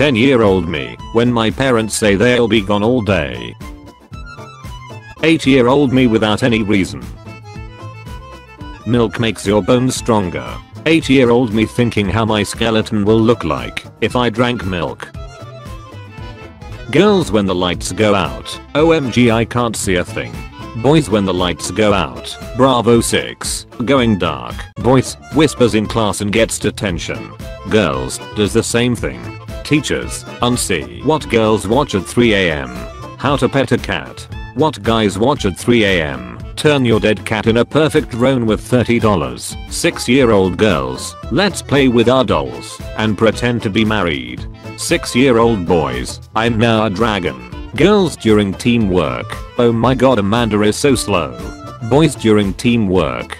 10-year-old me when my parents say they'll be gone all day. 8-year-old me without any reason. Milk makes your bones stronger. 8-year-old me thinking how my skeleton will look like if I drank milk. Girls when the lights go out, OMG I can't see a thing. Boys when the lights go out, Bravo 6, going dark. Boys, whispers in class and gets detention. Girls, does the same thing. Teachers, unsee what girls watch at 3 AM. How to pet a cat. What guys watch at 3 AM. Turn your dead cat in a perfect roan with $30. 6-year-old girls, let's play with our dolls and pretend to be married. 6-year-old boys, I'm now a dragon. Girls during teamwork, oh my god Amanda is so slow. Boys during teamwork.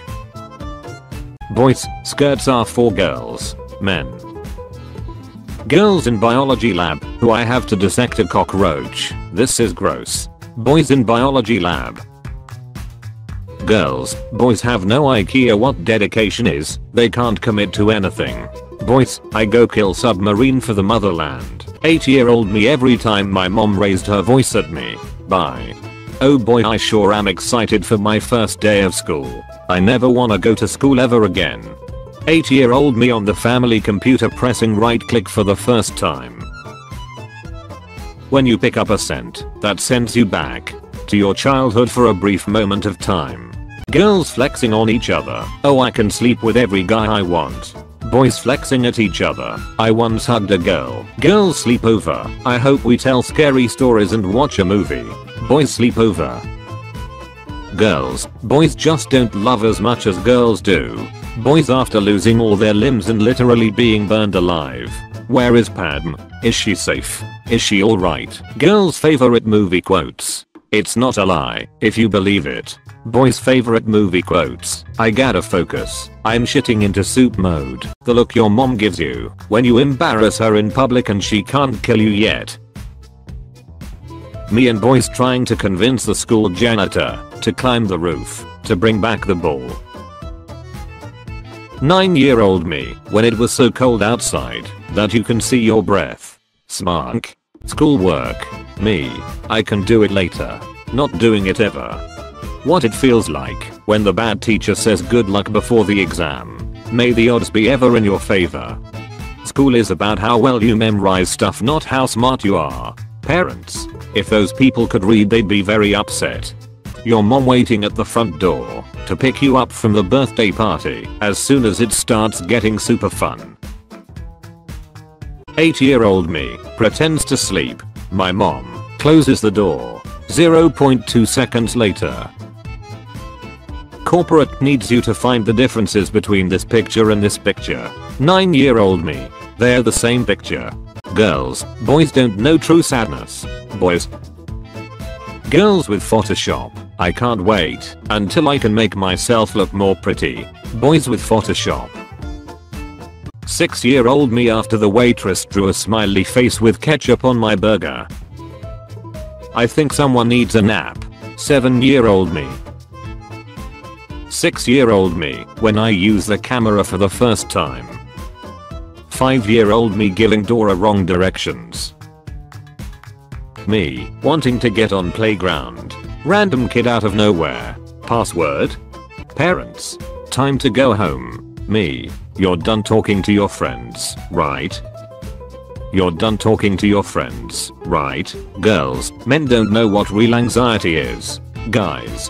Boys, skirts are for girls, men. Girls in biology lab, who I have to dissect a cockroach, this is gross. Boys in biology lab. Girls, boys have no idea what dedication is, they can't commit to anything. Boys, I go kill submarine for the motherland. 8-year-old me every time my mom raised her voice at me. Bye. Oh boy I sure am excited for my first day of school. I never wanna go to school ever again. 8-year-old me on the family computer pressing right click for the first time. When you pick up a scent, that sends you back to your childhood for a brief moment of time. Girls flexing on each other, oh I can sleep with every guy I want. Boys flexing at each other, I once hugged a girl. Girls sleepover, I hope we tell scary stories and watch a movie. Boys sleepover. Girls, boys just don't love as much as girls do. Boys after losing all their limbs and literally being burned alive. Where is Padme? Is she safe? Is she alright? Girls favorite movie quotes. It's not a lie, if you believe it. Boys favorite movie quotes. I gotta focus. I'm shitting into soup mode. The look your mom gives you when you embarrass her in public and she can't kill you yet. Me and boys trying to convince the school janitor to climb the roof to bring back the ball. 9-year-old me when it was so cold outside that you can see your breath. Smunk. Schoolwork. Me. I can do it later. Not doing it ever. What it feels like when the bad teacher says good luck before the exam. May the odds be ever in your favor. School is about how well you memorize stuff, not how smart you are. Parents, if those people could read they'd be very upset. Your mom waiting at the front door to pick you up from the birthday party as soon as it starts getting super fun. 8-year-old me pretends to sleep. My mom closes the door 0.2 seconds later. Corporate needs you to find the differences between this picture and this picture. 9-year-old me. They're the same picture. Girls, boys don't know true sadness. Boys. Girls with Photoshop. I can't wait until I can make myself look more pretty. Boys with Photoshop. 6-year-old me after the waitress drew a smiley face with ketchup on my burger. I think someone needs a nap. 7-year-old me. 6-year-old me when I use the camera for the first time. 5-year-old me giving Dora wrong directions. Me wanting to get on playground. Random kid out of nowhere. Password. Parents. Time to go home. Me. You're done talking to your friends, right? You're done talking to your friends, right? Girls, men don't know what real anxiety is. Guys,